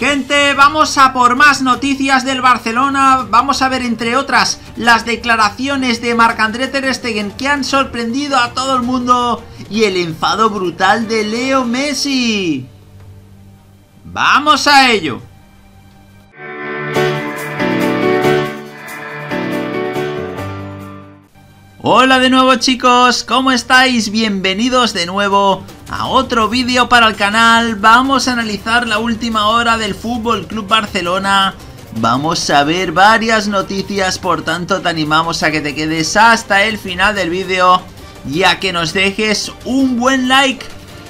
Gente, vamos a por más noticias del Barcelona. Vamos a ver, entre otras, las declaraciones de Marc-André Ter Stegen, que han sorprendido a todo el mundo, y el enfado brutal de Leo Messi. ¡Vamos a ello! Hola de nuevo, chicos, ¿cómo estáis? Bienvenidos de nuevo a otro vídeo para el canal. Vamos a analizar la última hora del Fútbol Club Barcelona. Vamos a ver varias noticias, por tanto te animamos a que te quedes hasta el final del vídeo y a que nos dejes un buen like.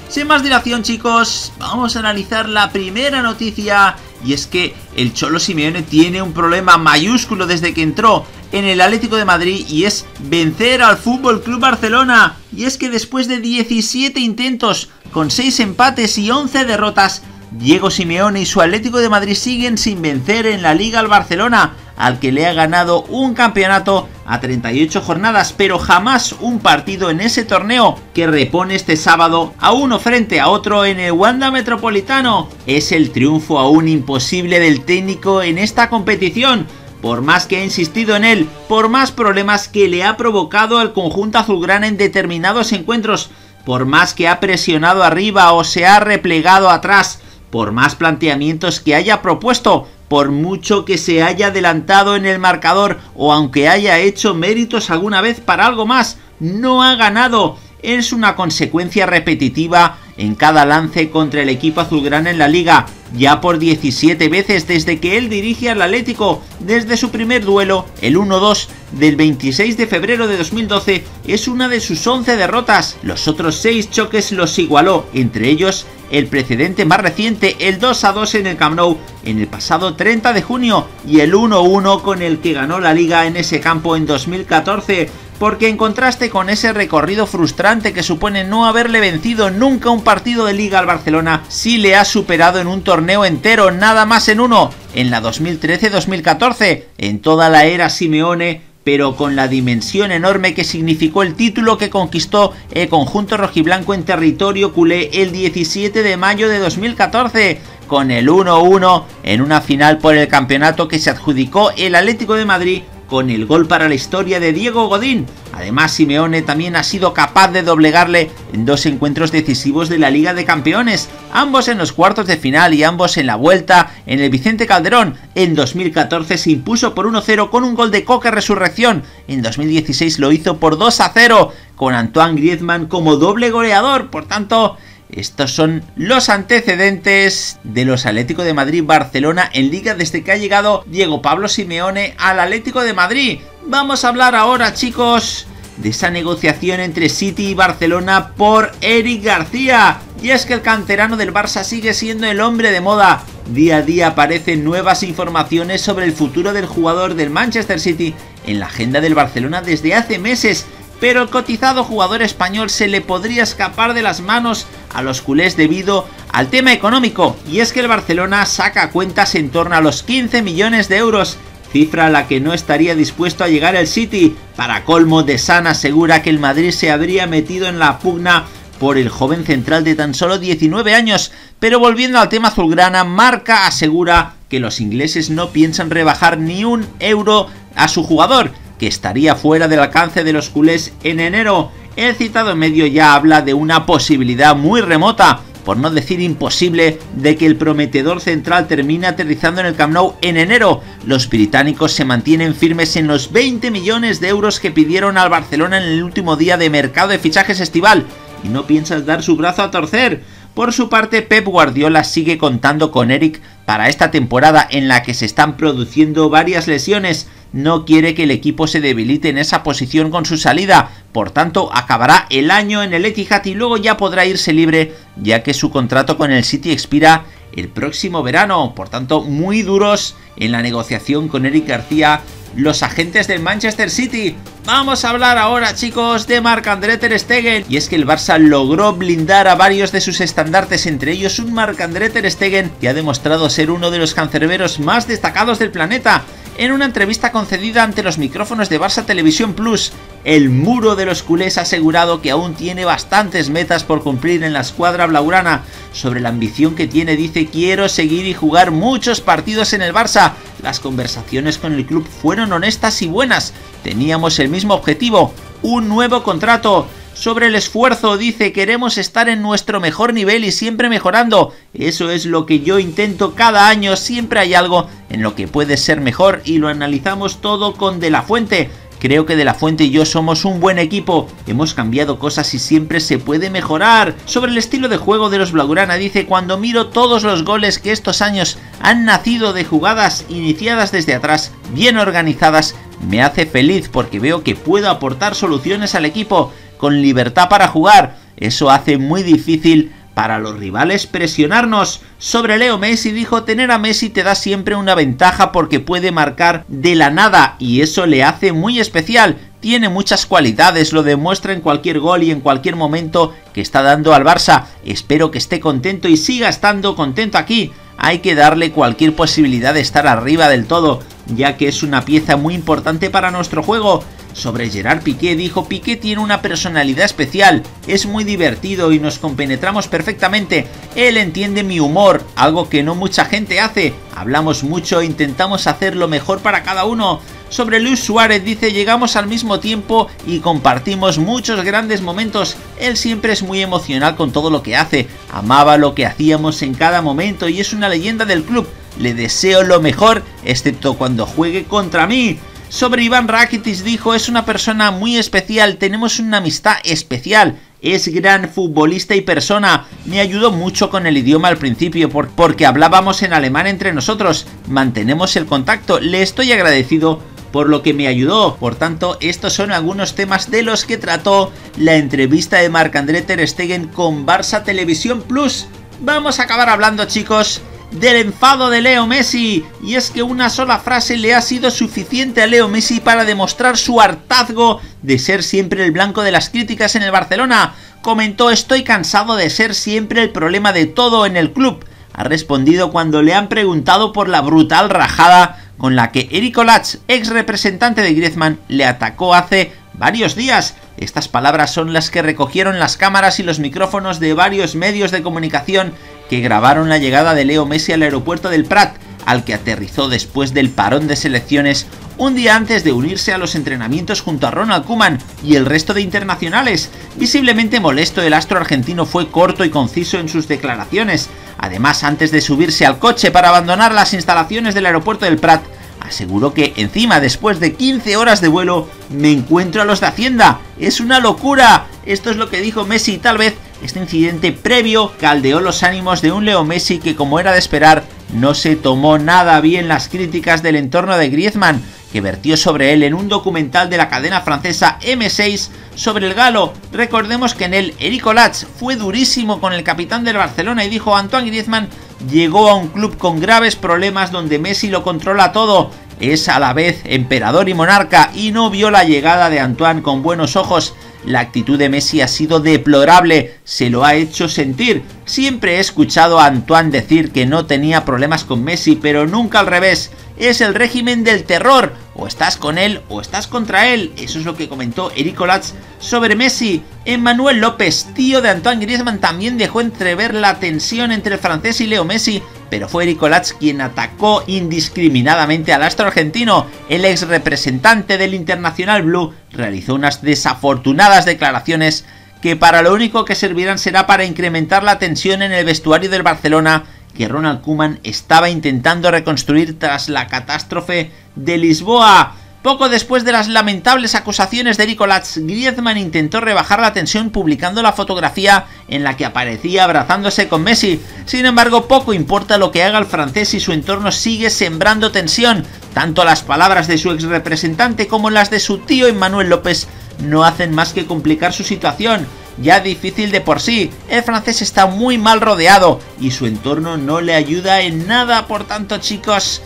Sin más dilación, chicos, vamos a analizar la primera noticia, y es que el Cholo Simeone tiene un problema mayúsculo desde que entró en el Atlético de Madrid, y es vencer al Fútbol Club Barcelona. Y es que después de 17 intentos con 6 empates y 11 derrotas, Diego Simeone y su Atlético de Madrid siguen sin vencer en la Liga al Barcelona, al que le ha ganado un campeonato a 38 jornadas, pero jamás un partido en ese torneo, que repone este sábado a uno frente a otro en el Wanda Metropolitano. Es el triunfo aún imposible del técnico en esta competición, por más que ha insistido en él, por más problemas que le ha provocado al conjunto azulgrana en determinados encuentros, por más que ha presionado arriba o se ha replegado atrás, por más planteamientos que haya propuesto, por mucho que se haya adelantado en el marcador o aunque haya hecho méritos alguna vez para algo más, no ha ganado. Es una consecuencia repetitiva en cada lance contra el equipo azulgrana en la Liga, ya por 17 veces desde que él dirige al Atlético. Desde su primer duelo, el 1-2 del 26 de febrero de 2012, es una de sus 11 derrotas. Los otros 6 choques los igualó, entre ellos el precedente más reciente, el 2-2 en el Camp Nou en el pasado 30 de junio, y el 1-1 con el que ganó la Liga en ese campo en 2014, porque en contraste con ese recorrido frustrante que supone no haberle vencido nunca un partido de Liga al Barcelona, sí le ha superado en un torneo entero, nada más en uno, en la 2013-2014, en toda la era Simeone, pero con la dimensión enorme que significó el título que conquistó el conjunto rojiblanco en territorio culé el 17 de mayo de 2014, con el 1-1 en una final por el campeonato que se adjudicó el Atlético de Madrid, con el gol para la historia de Diego Godín. Además, Simeone también ha sido capaz de doblegarle en 2 encuentros decisivos de la Liga de Campeones, ambos en los cuartos de final y ambos en la vuelta en el Vicente Calderón. En 2014 se impuso por 1-0 con un gol de Coque Resurrección, en 2016 lo hizo por 2-0 con Antoine Griezmann como doble goleador. Por tanto, estos son los antecedentes de los Atlético de Madrid-Barcelona en Liga desde que ha llegado Diego Pablo Simeone al Atlético de Madrid. Vamos a hablar ahora, chicos, de esa negociación entre City y Barcelona por Eric García. Y es que el canterano del Barça sigue siendo el hombre de moda. Día a día aparecen nuevas informaciones sobre el futuro del jugador del Manchester City en la agenda del Barcelona desde hace meses, pero el cotizado jugador español se le podría escapar de las manos a los culés debido al tema económico. Y es que el Barcelona saca cuentas en torno a los 15 millones de euros, cifra a la que no estaría dispuesto a llegar el City. Para colmo, De San asegura que el Madrid se habría metido en la pugna por el joven central de tan solo 19 años. Pero volviendo al tema azulgrana, Marca asegura que los ingleses no piensan rebajar ni un euro a su jugador, que estaría fuera del alcance de los culés en enero. El citado medio ya habla de una posibilidad muy remota, por no decir imposible, de que el prometedor central termine aterrizando en el Camp Nou en enero. Los británicos se mantienen firmes en los 20 millones de euros que pidieron al Barcelona en el último día de mercado de fichajes estival, y no piensan dar su brazo a torcer. Por su parte, Pep Guardiola sigue contando con Eric para esta temporada en la que se están produciendo varias lesiones. No quiere que el equipo se debilite en esa posición con su salida, por tanto acabará el año en el Etihad y luego ya podrá irse libre, ya que su contrato con el City expira el próximo verano. Por tanto, muy duros en la negociación con Eric García los agentes del Manchester City. Vamos a hablar ahora, chicos, de Marc-André Ter Stegen. Y es que el Barça logró blindar a varios de sus estandartes, entre ellos un Marc-André Ter Stegen que ha demostrado ser uno de los cancerberos más destacados del planeta. En una entrevista concedida ante los micrófonos de Barça Televisión Plus, el muro de los culés ha asegurado que aún tiene bastantes metas por cumplir en la escuadra blaugrana. Sobre la ambición que tiene dice: quiero seguir y jugar muchos partidos en el Barça. Las conversaciones con el club fueron honestas y buenas. Teníamos el mismo objetivo, un nuevo contrato. Sobre el esfuerzo dice: queremos estar en nuestro mejor nivel y siempre mejorando. Eso es lo que yo intento cada año, siempre hay algo en lo que puede ser mejor y lo analizamos todo con De La Fuente. Creo que De La Fuente y yo somos un buen equipo, hemos cambiado cosas y siempre se puede mejorar. Sobre el estilo de juego de los blaugrana dice: cuando miro todos los goles que estos años han nacido de jugadas iniciadas desde atrás, bien organizadas, me hace feliz porque veo que puedo aportar soluciones al equipo. Con libertad para jugar, eso hace muy difícil para los rivales presionarnos. Sobre Leo Messi dijo: tener a Messi te da siempre una ventaja porque puede marcar de la nada y eso le hace muy especial. Tiene muchas cualidades, lo demuestra en cualquier gol y en cualquier momento que está dando al Barça. Espero que esté contento y siga estando contento aquí. Hay que darle cualquier posibilidad de estar arriba del todo, ya que es una pieza muy importante para nuestro juego. Sobre Gerard Piqué dijo: Piqué tiene una personalidad especial, es muy divertido y nos compenetramos perfectamente. Él entiende mi humor, algo que no mucha gente hace. Hablamos mucho e intentamos hacer lo mejor para cada uno. Sobre Luis Suárez dice: llegamos al mismo tiempo y compartimos muchos grandes momentos. Él siempre es muy emocional con todo lo que hace, amaba lo que hacíamos en cada momento y es una leyenda del club. Le deseo lo mejor, excepto cuando juegue contra mí. Sobre Iván Rakitic dijo: es una persona muy especial, tenemos una amistad especial, es gran futbolista y persona, me ayudó mucho con el idioma al principio porque hablábamos en alemán entre nosotros, mantenemos el contacto, le estoy agradecido por lo que me ayudó. Por tanto, estos son algunos temas de los que trató la entrevista de Marc-André Ter Stegen con Barça Televisión Plus. Vamos a acabar hablando, chicos, del enfado de Leo Messi, y es que una sola frase le ha sido suficiente a Leo Messi para demostrar su hartazgo de ser siempre el blanco de las críticas en el Barcelona. Comentó: estoy cansado de ser siempre el problema de todo en el club. Ha respondido cuando le han preguntado por la brutal rajada con la que Eric Olatz, ex representante de Griezmann, le atacó hace varios días. Estas palabras son las que recogieron las cámaras y los micrófonos de varios medios de comunicación que grabaron la llegada de Leo Messi al aeropuerto del Prat, al que aterrizó después del parón de selecciones, un día antes de unirse a los entrenamientos junto a Ronald Koeman y el resto de internacionales. Visiblemente molesto, el astro argentino fue corto y conciso en sus declaraciones. Además, antes de subirse al coche para abandonar las instalaciones del aeropuerto del Prat, aseguró que, encima, después de 15 horas de vuelo, me encuentro a los de Hacienda. ¡Es una locura! Esto es lo que dijo Messi. Tal vez este incidente previo caldeó los ánimos de un Leo Messi que, como era de esperar, no se tomó nada bien las críticas del entorno de Griezmann, que vertió sobre él en un documental de la cadena francesa M6 sobre el galo. Recordemos que en él Eric Olatz fue durísimo con el capitán del Barcelona y dijo: Antoine Griezmann llegó a un club con graves problemas donde Messi lo controla todo. Es a la vez emperador y monarca y no vio la llegada de Antoine con buenos ojos. La actitud de Messi ha sido deplorable, se lo ha hecho sentir. Siempre he escuchado a Antoine decir que no tenía problemas con Messi, pero nunca al revés. Es el régimen del terror, o estás con él o estás contra él. Eso es lo que comentó Eric Olatz sobre Messi. Emmanuel López, tío de Antoine Griezmann, también dejó entrever la tensión entre el francés y Leo Messi, pero fue Eric Olatz quien atacó indiscriminadamente al astro argentino. El ex representante del Internacional Blue realizó unas desafortunadas declaraciones que para lo único que servirán será para incrementar la tensión en el vestuario del Barcelona que Ronald Koeman estaba intentando reconstruir tras la catástrofe de Lisboa. Poco después de las lamentables acusaciones de Eric Olatz, Griezmann intentó rebajar la tensión publicando la fotografía en la que aparecía abrazándose con Messi. Sin embargo, poco importa lo que haga el francés y su entorno sigue sembrando tensión. Tanto las palabras de su ex representante como las de su tío Emmanuel López no hacen más que complicar su situación, ya difícil de por sí. El francés está muy mal rodeado y su entorno no le ayuda en nada. Por tanto, chicos,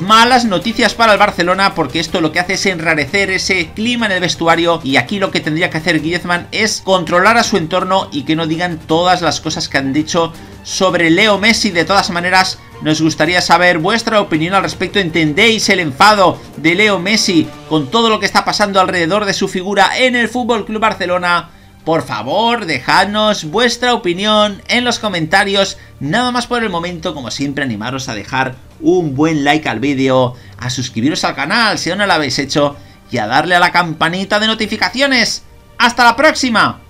malas noticias para el Barcelona, porque esto lo que hace es enrarecer ese clima en el vestuario, y aquí lo que tendría que hacer Griezmann es controlar a su entorno y que no digan todas las cosas que han dicho sobre Leo Messi. De todas maneras, nos gustaría saber vuestra opinión al respecto. ¿Entendéis el enfado de Leo Messi con todo lo que está pasando alrededor de su figura en el FC Barcelona? Por favor, dejadnos vuestra opinión en los comentarios. Nada más por el momento, como siempre, animaros a dejar un buen like al vídeo, a suscribiros al canal si aún no lo habéis hecho y a darle a la campanita de notificaciones. ¡Hasta la próxima!